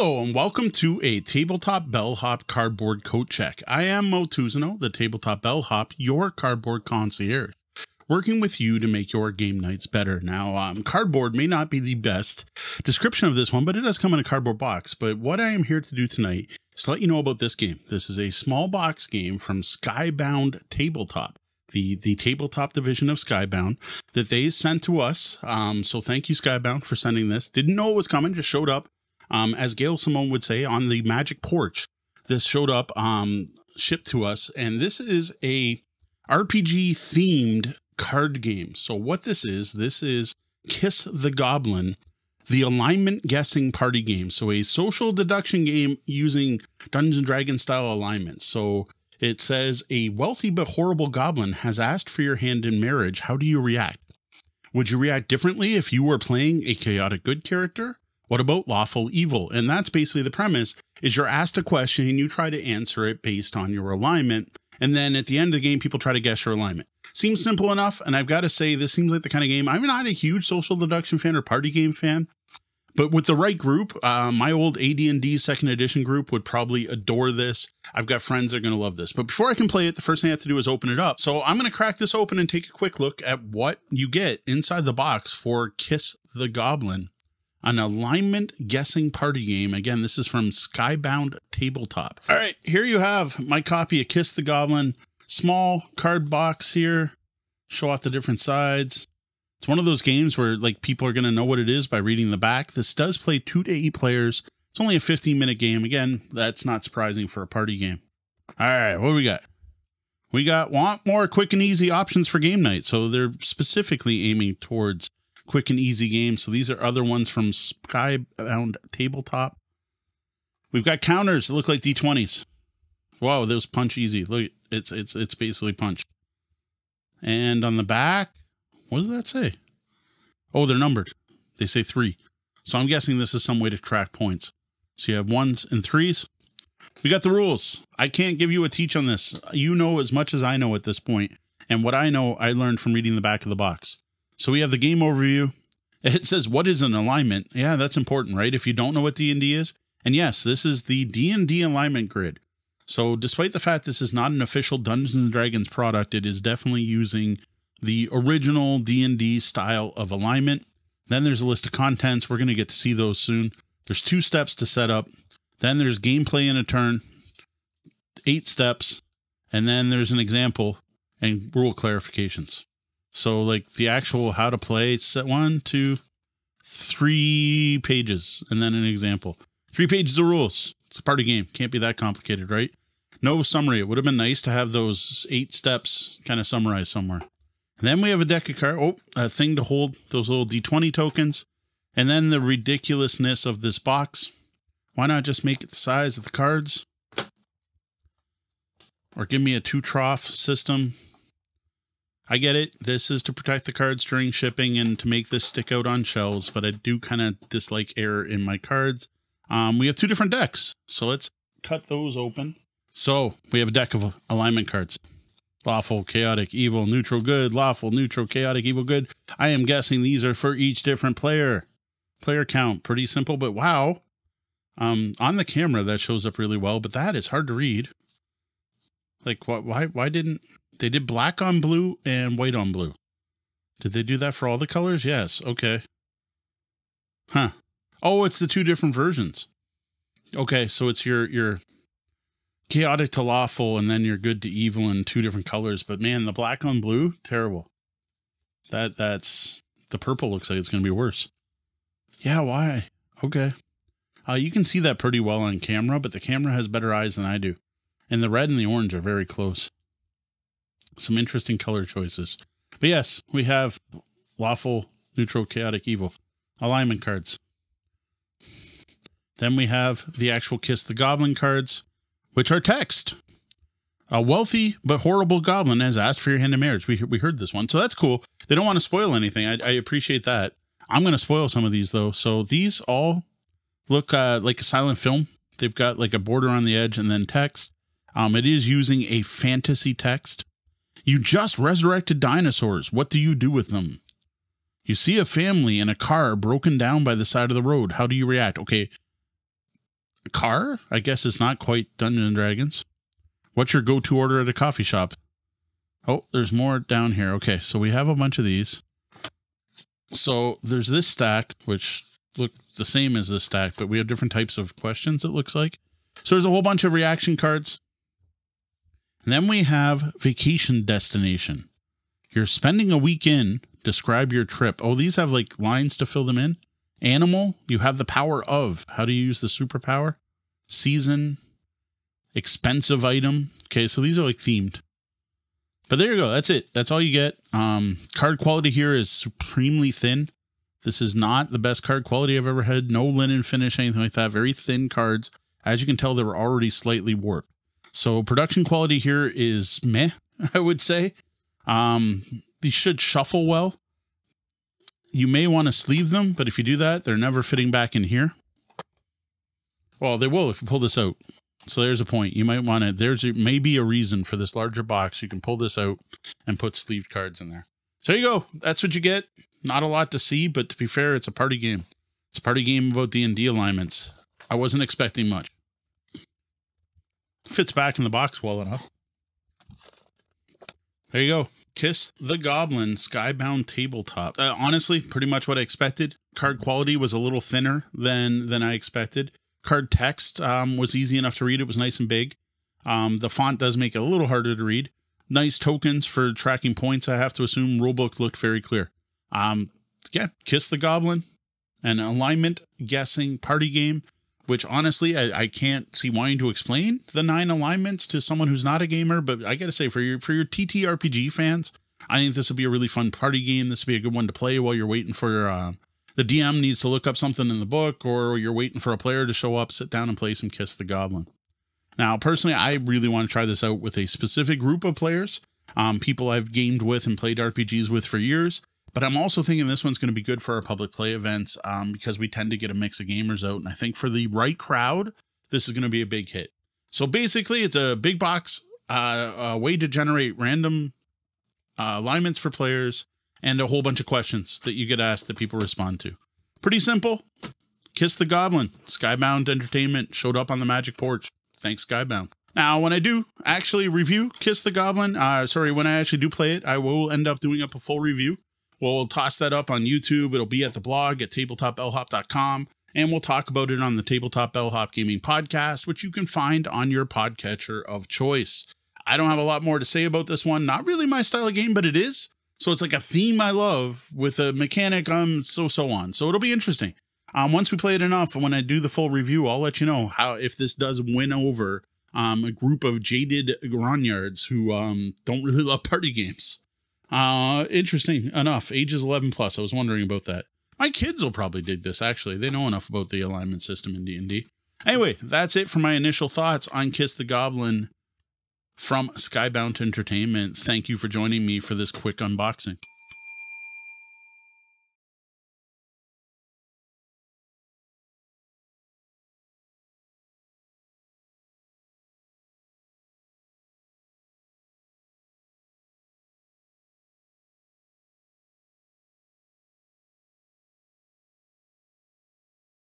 Hello and welcome to a Tabletop Bellhop Cardboard Coat Check. I am Motuzino, the Tabletop Bellhop, your cardboard concierge, working with you to make your game nights better. Now, cardboard may not be the best description of this one, but it does come in a cardboard box. But what I am here to do tonight is to let you know about this game. This is a small box game from Skybound Tabletop, the tabletop division of Skybound that they sent to us. So thank you, Skybound, for sending this. Didn't know it was coming, just showed up. As Gail Simone would say, on the magic porch. This showed up, shipped to us, and this is a RPG themed card game. So what this is Kiss the Goblin, the alignment guessing party game. So a social deduction game using Dungeons & Dragons style alignment. So it says a wealthy but horrible goblin has asked for your hand in marriage. How do you react? Would you react differently if you were playing a chaotic good character? What about lawful evil? And that's basically the premise, is you're asked a question and you try to answer it based on your alignment. And then at the end of the game, people try to guess your alignment. Seems simple enough. And I've got to say, this seems like the kind of game, I'm not a huge social deduction fan or party game fan, but with the right group, my old AD&D second edition group would probably adore this. I've got friends that are going to love this. But before I can play it, the first thing I have to do is open it up. So I'm going to crack this open and take a quick look at what you get inside the box for Kiss the Goblin, an alignment guessing party game. Again, this is from Skybound Tabletop. All right, here you have my copy of Kiss the Goblin. Small card box here. Show off the different sides. It's one of those games where like people are going to know what it is by reading the back. This does play 2 to 8 players. It's only a 15-minute game. Again, that's not surprising for a party game. All right, what do we got? We got want more quick and easy options for game night. So they're specifically aiming towards quick and easy games. So these are other ones from Skybound Tabletop. We've got counters that look like D20s. Wow, those punch easy. Look, it's basically punch. And on the back, what does that say? Oh, they're numbered. They say 3. So I'm guessing this is some way to track points. So you have 1s and 3s. We got the rules. I can't give you a teach on this. You know as much as I know at this point. And what I know, I learned from reading the back of the box. So we have the game overview. It says, what is an alignment? Yeah, that's important, right? If you don't know what D&D is. And yes, this is the D&D alignment grid. So despite the fact this is not an official Dungeons & Dragons product, it is definitely using the original D&D style of alignment. Then there's a list of contents. We're going to get to see those soon. There's 2 steps to set up. Then there's gameplay in a turn, 8 steps. And then there's an example and rule clarifications. So like the actual how to play, it's 1, 2, 3 pages, and then an example. 3 pages of rules. It's a party game. Can't be that complicated, right? No summary. It would have been nice to have those 8 steps kind of summarized somewhere. And then we have a deck of cards. Oh, a thing to hold those little D20 tokens. And then the ridiculousness of this box. Why not just make it the size of the cards? Or give me a 2 trough system. I get it. This is to protect the cards during shipping and to make this stick out on shelves, but I do kind of dislike error in my cards. We have 2 different decks, so let's cut those open. So we have a deck of alignment cards. Lawful, chaotic, evil, neutral, good. Lawful, neutral, chaotic, evil, good. I am guessing these are for each different player. Player count, pretty simple, but wow. On the camera, that shows up really well, but that is hard to read. Like, why didn't... They did black on blue and white on blue. Did they do that for all the colors? Yes. Okay. Huh. Oh, it's the 2 different versions. Okay. So it's your chaotic to lawful and then your good to evil in 2 different colors. But man, the black on blue, terrible. That's the purple looks like it's going to be worse. Yeah. Why? Okay. You can see that pretty well on camera, but the camera has better eyes than I do. And the red and the orange are very close. Some interesting color choices. But yes, we have lawful, neutral, chaotic, evil alignment cards. Then we have the actual Kiss the Goblin cards, which are text. A wealthy but horrible goblin has asked for your hand in marriage. We heard this one, so that's cool. They don't want to spoil anything. I appreciate that. I'm going to spoil some of these, though. So these all look like a silent film. They've got like a border on the edge and then text. It is using a fantasy text. You just resurrected dinosaurs. What do you do with them? You see a family in a car broken down by the side of the road. How do you react? Okay. A car, I guess, is not quite Dungeons & Dragons. What's your go-to order at a coffee shop? Oh, there's more down here. Okay, so we have a bunch of these. So there's this stack, which look the same as this stack, but we have different types of questions, it looks like. So there's a whole bunch of reaction cards. And then we have vacation destination. You're spending a week in. Describe your trip. Oh, these have like lines to fill them in. Animal, you have the power of. How do you use the superpower? Season, expensive item. Okay, so these are like themed. But there you go. That's it. That's all you get. Card quality here is supremely thin. This is not the best card quality I've ever had. No linen finish, anything like that. Very thin cards. As you can tell, they were already slightly warped. So production quality here is meh, I would say. These should shuffle well. You may want to sleeve them, but if you do that, they're never fitting back in here. Well, they will if you pull this out. So there's a point. You might want to, there's maybe a reason for this larger box. You can pull this out and put sleeved cards in there. So there you go. That's what you get. Not a lot to see, but to be fair, it's a party game. It's a party game about D&D alignments. I wasn't expecting much. Fits back in the box well enough. There you go. Kiss the Goblin Skybound Tabletop. Honestly, pretty much what I expected. Card quality was a little thinner than I expected. Card text was easy enough to read. It was nice and big. The font does make it a little harder to read. Nice tokens for tracking points. I have to assume rulebook looked very clear. Yeah, Kiss the Goblin, an alignment guessing party game, which honestly, I can't see wanting to explain the 9 alignments to someone who's not a gamer, but I got to say for your TTRPG fans, I think this would be a really fun party game. This would be a good one to play while you're waiting for your, the DM needs to look up something in the book, or you're waiting for a player to show up, sit down and play some Kiss the Goblin. Now, personally, I really want to try this out with a specific group of players, people I've gamed with and played RPGs with for years. But I'm also thinking this one's going to be good for our public play events because we tend to get a mix of gamers out. And I think for the right crowd, this is going to be a big hit. So basically, it's a big box, a way to generate random alignments for players and a whole bunch of questions that you get asked that people respond to. Pretty simple. Kiss the Goblin. Skybound Entertainment showed up on the Magic Porch. Thanks, Skybound. Now, when I do actually review Kiss the Goblin, when I actually do play it, I will end up doing up a full review. We'll toss that up on YouTube. It'll be at the blog at tabletopbellhop.com. And we'll talk about it on the Tabletop Bellhop Gaming Podcast, which you can find on your podcatcher of choice. I don't have a lot more to say about this one. Not really my style of game, but it is. So it's like a theme I love with a mechanic I'm so on. So it'll be interesting. Once we play it enough, when I do the full review, I'll let you know how if this does win over a group of jaded grognards who don't really love party games. Interesting enough. Ages 11 plus. I was wondering about that. My kids will probably dig this, actually. They know enough about the alignment system in D&D. Anyway, that's it for my initial thoughts on Kiss the Goblin from Skybound Entertainment. Thank you for joining me for this quick unboxing.